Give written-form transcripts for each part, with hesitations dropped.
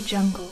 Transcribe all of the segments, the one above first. AudioJungle.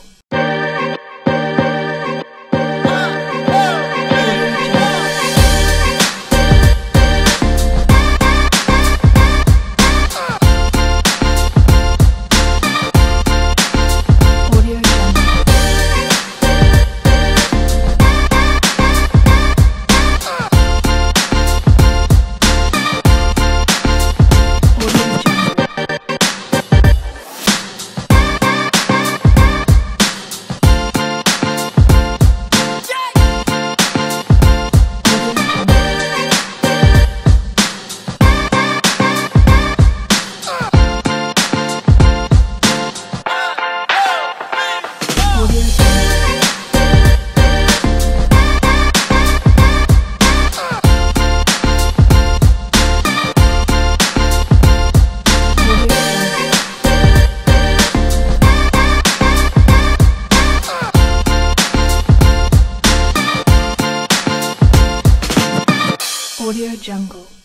AudioJungle.